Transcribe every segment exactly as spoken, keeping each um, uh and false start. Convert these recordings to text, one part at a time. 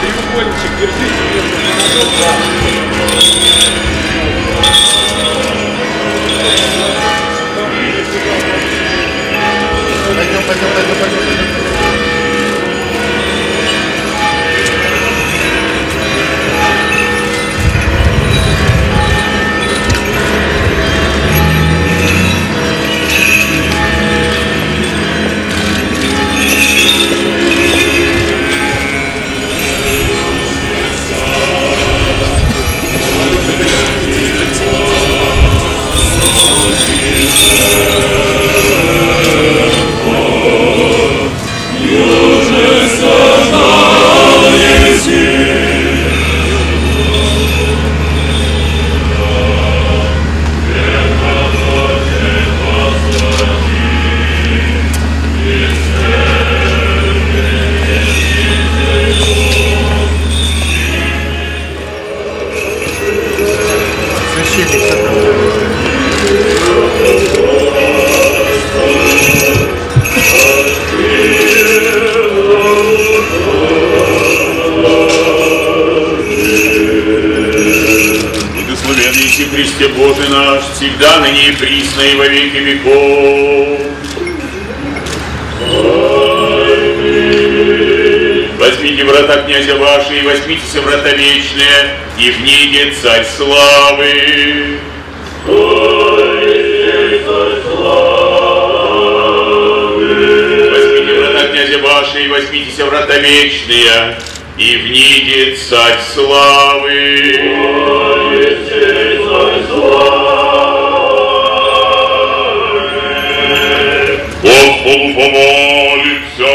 Треугольничек держите между монотонами. Пойдем, пойдем, пойдем, пойдем. Христе Божий наш, всегда ныне и присно и во веки веков. Возьмите врата князя ваши, и возьмитеся врата вечные, и в ней где царь славы. Возьмите врата князя ваши, и возьмитеся врата вечные, и в ней где царь славы. Господу помолимся.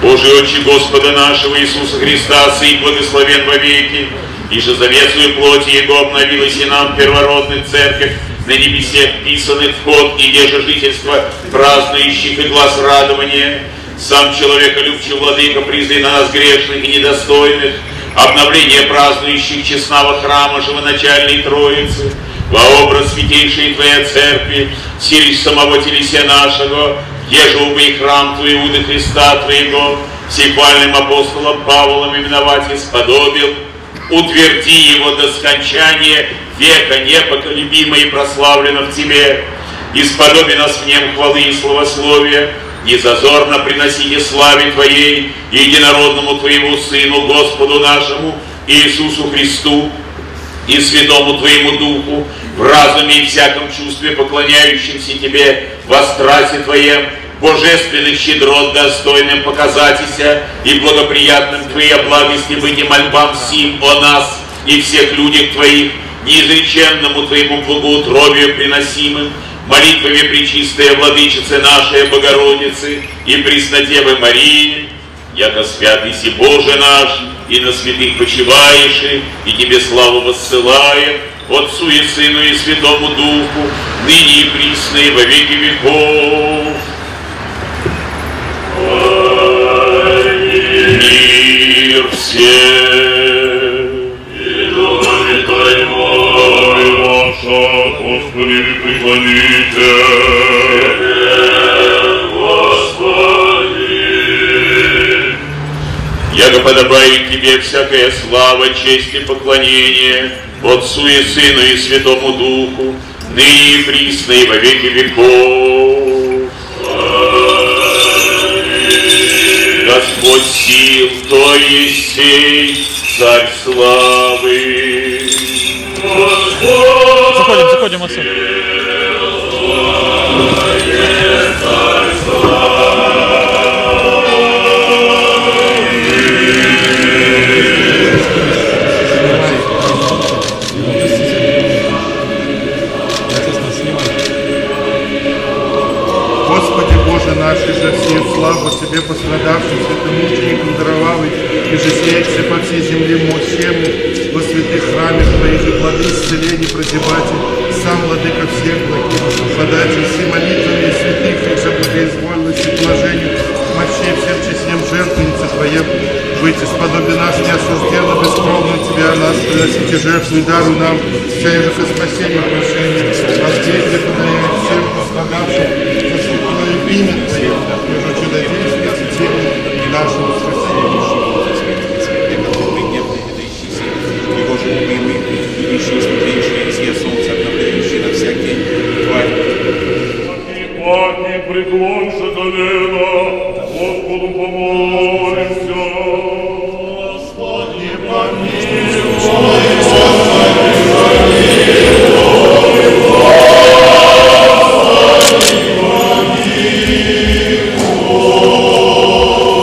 Божий Отче Господа нашего Иисуса Христа, Сын благословен во веки, и же завесую плоти Его обновилась и нам первородная церковь, на небесе вписанный вход, и где же жительство празднующих и глаз радования. Сам человеколюбчий Владыка, признай на нас грешных и недостойных, обновление празднующих честного храма живоначальной Троицы, во образ святейшей Твоя Церкви, силищ самого телеся нашего, еже убы и храм Твой, Иуды Христа Твоего, всепальным апостолом Павлом именовать исподобил, утверди его до скончания века непоколебимо и прославлено в Тебе, исподоби нас в нем хвалы и словословия, незазорно приносите славе Твоей, единородному Твоему Сыну, Господу нашему, Иисусу Христу, и Святому Твоему Духу, в разуме и всяком чувстве, поклоняющимся Тебе во страсе Твоем, божественных щедрот достойным показатися и благоприятным Твоя благости быть и мольбам сим о нас и всех людях Твоих, неизреченному Твоему благоутробию приносимым, молитвами пречистая Владычицы нашей Богородицы и Преснодевы Марии, яко святый си Боже наш, и на святых почиваешь, и Тебе славу воссылаем, Отцу и Сыну и Святому Духу, ныне и присно и во веки веков. Мир всем! И Думе Твоему, и вам шаг, Господи, преклоните! Яко подобает Тебе всякая слава, честь и поклонение, Отцу и Сыну и Святому Духу, ныне и присно и во веки веков. Господь сил, то есть сей, Царь славы. Заходим, заходим отсюда. Наши же все славу Тебе пострадавшим, святомученикам даровавый, и же сеется по всей земле мощему, во святых храмах Твоих и плоды исцелений прозябатель, сам Владыка всех благих, податель все молитвами святых, и же благоизвольности положению, мощей всем честнем жертвеннице Твоя, быть исподоби нас неосужденно, бескровно Тебя нас, приносите жертву и дару нам, всех же ко спасению прощения, воздействие подаем всем пострадавшим, примет между чудодейственной силой нашего Воскресения. Это беспредельное, это ищи силы, Его же любимый, ищи смотрящие, все солнце обновляющие на всякие твари. Паки, преклонься колено, Господу помолимся.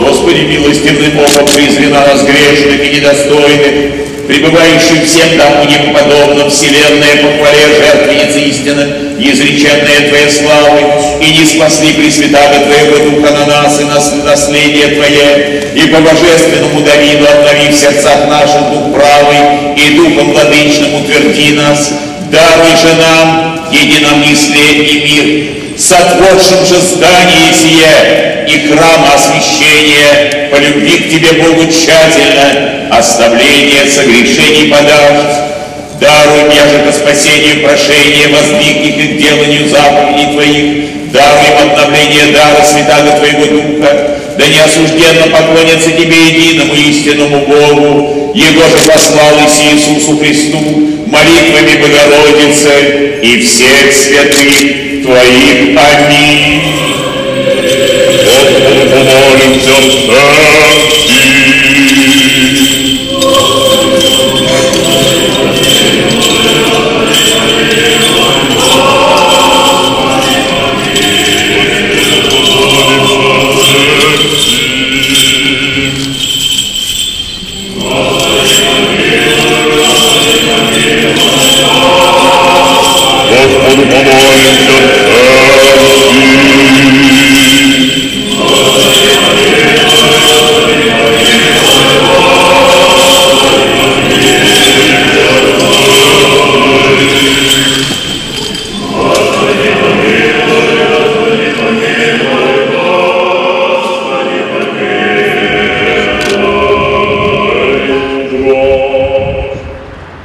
Господи, милостивный Бог, призри на нас грешных и недостойных, пребывающих всем тому неподобном, вселенная похвале жертвенницы истины, неизреченная Твоя славы, и не спасли Пресвятаго Твоего Духа на нас и на наследие Твое, и по божественному Давиду обнови в сердцах наших Дух правый, и Духом владычным утверди нас, даруй же нам единомыслие и мир, сотворшим же здание сие и храма освящения, по любви к Тебе, Богу, тщательно, оставление согрешений подашь. Даруй мне же по спасению прошения, воздвиг их к деланию заповедей Твоих, даруй им обновление дара Святаго Твоего Духа, да неосужденно поклонятся Тебе единому истинному Богу, Его же послал Иси Иисусу Христу молитвами Богородицы и всех святых Твоих. Аминь. Господу помолимся, встаньте. Господу помолимся.